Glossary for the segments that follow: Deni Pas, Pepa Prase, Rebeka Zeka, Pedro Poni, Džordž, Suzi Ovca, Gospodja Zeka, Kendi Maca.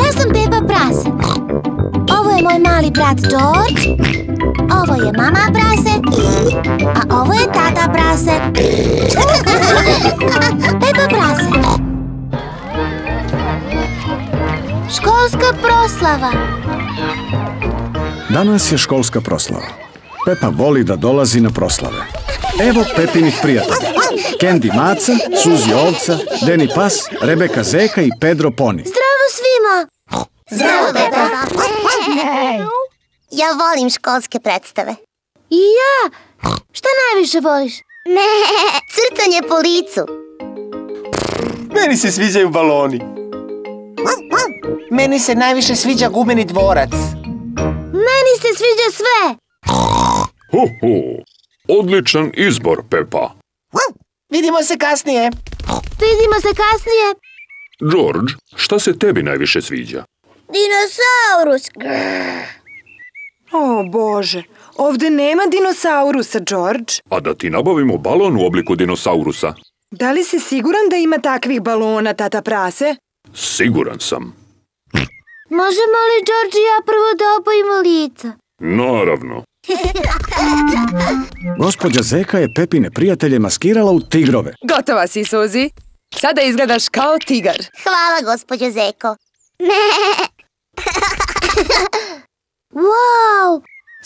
Ja sam Pepa Prase. Ovo je moj mali brat Džordž. Ovo je mama Prase. A ovo je tata Prase. Pepa Prase. Školska proslava. Danas je školska proslava. Pepa voli da dolazi na proslave. Evo Pepinih prijatelja. Kendi Maca, Suzi Ovca, Deni Pas, Rebeka Zeka i Pedro Poni. Zdravo svima! Zdravo, Pepa! Ja volim školske predstave. I ja! Šta najviše voliš? Crtanje po licu. Meni se sviđaju baloni. Meni se najviše sviđa gumeni dvorac. Meni se sviđa sve! Odličan izbor, Pepa. Vidimo se kasnije. Vidimo se kasnije. Džordž, šta se tebi najviše sviđa? Dinosaurus. O, Bože, ovde nema dinosaurusa, Džordž. A da ti nabavimo balon u obliku dinosaurusa? Da li si siguran da ima takvih balona, tata Prase? Siguran sam. Možemo li, Džordž i ja prvo da opojimo lica? Naravno. Gospodja Zeka je Pepine prijatelje maskirala u tigrove. Gotova si, Suzi. Sada izgledaš kao tigar. Hvala, gospodja Zeko. Wow,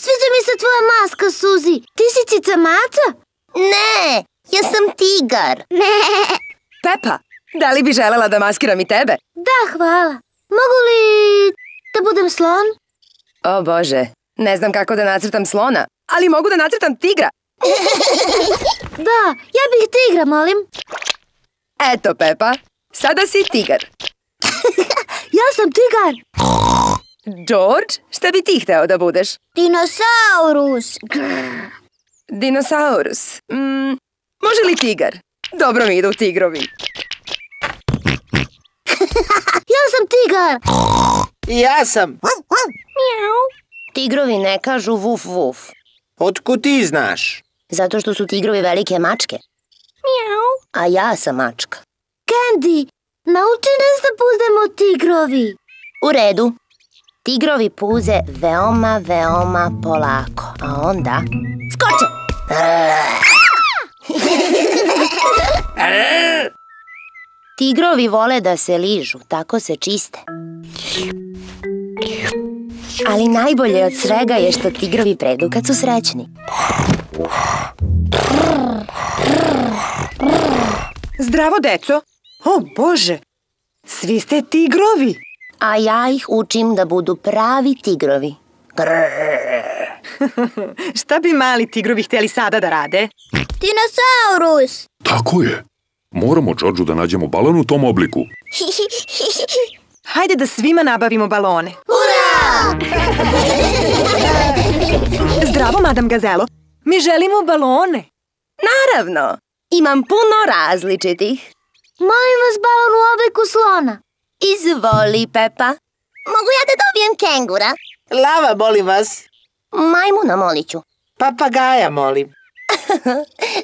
sviđa mi se tvoja maska, Suzi. Ti si cica maca? Ne, ja sam tigar. Pepa, da li bi želela da maskiram i tebe? Da, hvala. Mogu li da budem slon? O, Bože. Ne znam kako da nacrtam slona, ali mogu da nacrtam tigra. Da, ja bih tigra, molim. Eto, Pepa, sada si tigar. Ja sam tigar. Džordž, šta bi ti hteo da budeš? Dinosaurus. Dinosaurus. Može li tigar? Dobro mi idu tigrovi. Ja sam tigar. Ja sam. Mjau. Tigrovi ne kažu vuf vuf. Otkud ti znaš? Zato što su tigrovi velike mačke. Mjau. A ja sam mačka. Kendi, nauči nas da budemo tigrovi. U redu. Tigrovi puze veoma, veoma polako. A onda... skoče! Tigrovi vole da se ližu, tako se čiste. Ali najbolje od svega je što tigrovi predu kad su srećni. Zdravo, deco! O, Bože! Svi ste tigrovi! A ja ih učim da budu pravi tigrovi. Šta bi mali tigrovi hteli sada da rade? Dinosaurus! Tako je! Moramo Džordžu da nađemo balon u tom obliku. Hajde da svima nabavimo balone. Zdravo, madam Gazelo. Mi želimo balone. Naravno. Imam puno različitih. Molim vas balon u obliku slona. Izvoli, Pepa. Mogu ja da dobijem kengura? Lava, molim vas. Majmuna moliću. Papagaja molim.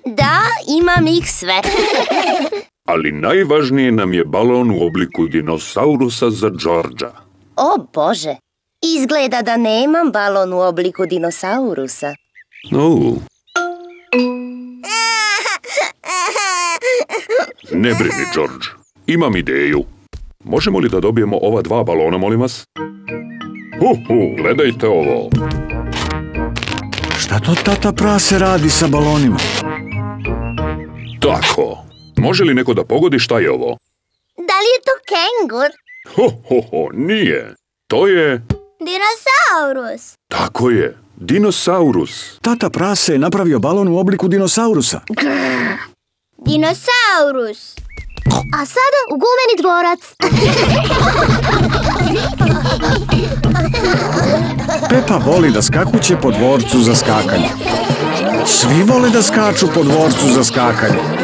Da, imam ih sve. Ali najvažnije nam je balon u obliku dinosaurusa za Džordža. O, Bože. Izgleda da nemam balon u obliku dinosaurusa. Ne brini, Džordž. Imam ideju. Možemo li da dobijemo ova dva balona, molim vas? Gledajte ovo. Šta to tata Prase radi sa balonima? Tako. Može li neko da pogodi šta je ovo? Da li je to kengur? Nije. To je... dinosaurus. Tako je, dinosaurus. Tata Prase je napravio balon u obliku dinosaurusa. Dinosaurus. A sada u gumeni dvorac. Pepa voli da skakuće po dvorcu za skakanje. Svi vole da skaču po dvorcu za skakanje.